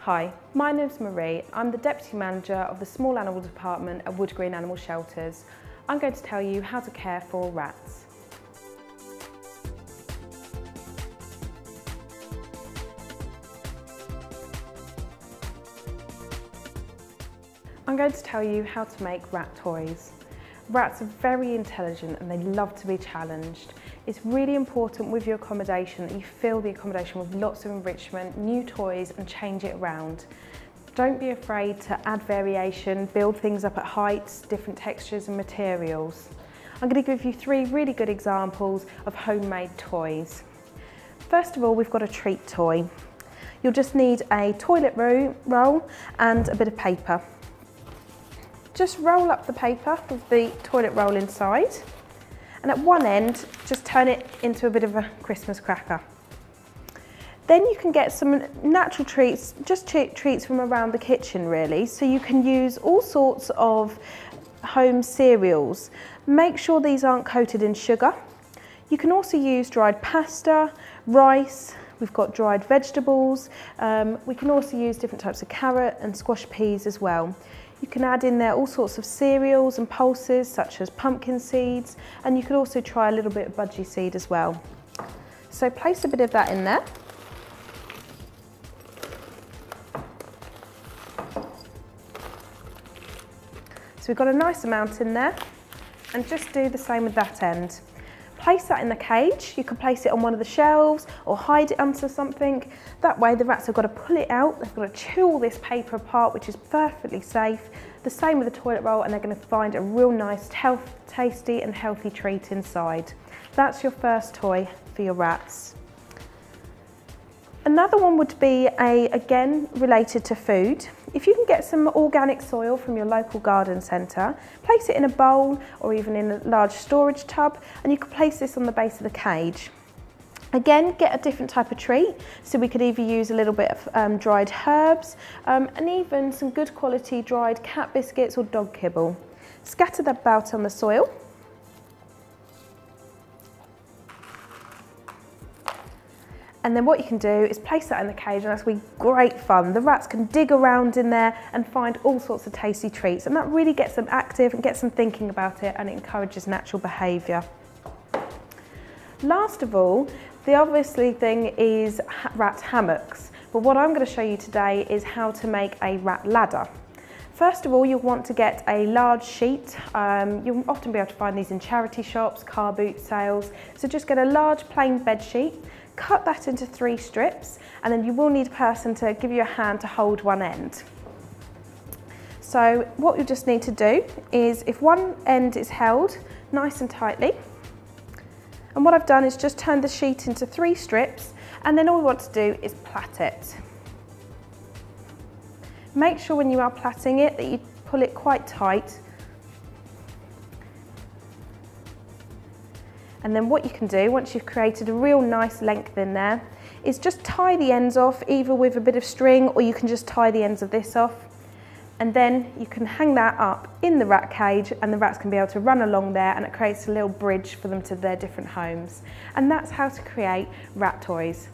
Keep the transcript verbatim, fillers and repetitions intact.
Hi, my name's Marie. I'm the Deputy Manager of the Small Animal Department at Woodgreen Animal Shelters. I'm going to tell you how to care for rats. I'm going to tell you how to make rat toys. Rats are very intelligent and they love to be challenged. It's really important with your accommodation that you fill the accommodation with lots of enrichment, new toys, and change it around. Don't be afraid to add variation, build things up at heights, different textures and materials. I'm going to give you three really good examples of homemade toys. First of all, we've got a treat toy. You'll just need a toilet roll and a bit of paper. Just roll up the paper with the toilet roll inside. And at one end, just turn it into a bit of a Christmas cracker. Then you can get some natural treats, just treats from around the kitchen really, so you can use all sorts of home cereals. Make sure these aren't coated in sugar. You can also use dried pasta, rice, we've got dried vegetables. Um, we can also use different types of carrot and squash peas as well. You can add in there all sorts of cereals and pulses such as pumpkin seeds, and you could also try a little bit of budgie seed as well. So place a bit of that in there. So we've got a nice amount in there, and just do the same with that end. Place that in the cage. You can place it on one of the shelves or hide it under something. That way the rats have got to pull it out, they've got to chew all this paper apart, which is perfectly safe. The same with the toilet roll, and they're going to find a real nice, health, tasty and healthy treat inside. That's your first toy for your rats. Another one would be, a, again, related to food. If you can get some organic soil from your local garden centre, place it in a bowl or even in a large storage tub, and you can place this on the base of the cage. Again, get a different type of treat, so we could either use a little bit of um, dried herbs um, and even some good quality dried cat biscuits or dog kibble. Scatter that about on the soil. And then what you can do is place that in the cage, and that's going to be great fun. The rats can dig around in there and find all sorts of tasty treats, and that really gets them active and gets them thinking about it, and it encourages natural behaviour. Last of all, the obviously thing is rat hammocks, but what I'm going to show you today is how to make a rat ladder. First of all, you'll want to get a large sheet. Um, you'll often be able to find these in charity shops, car boot sales. So just get a large plain bed sheet, cut that into three strips, and then you will need a person to give you a hand to hold one end. So what you just need to do is, if one end is held nice and tightly, and what I've done is just turn the sheet into three strips, and then all we want to do is plait it. Make sure when you are plaiting it that you pull it quite tight. And then what you can do, once you've created a real nice length in there, is just tie the ends off, either with a bit of string, or you can just tie the ends of this off. And then you can hang that up in the rat cage, and the rats can be able to run along there, and it creates a little bridge for them to their different homes. And that's how to create rat toys.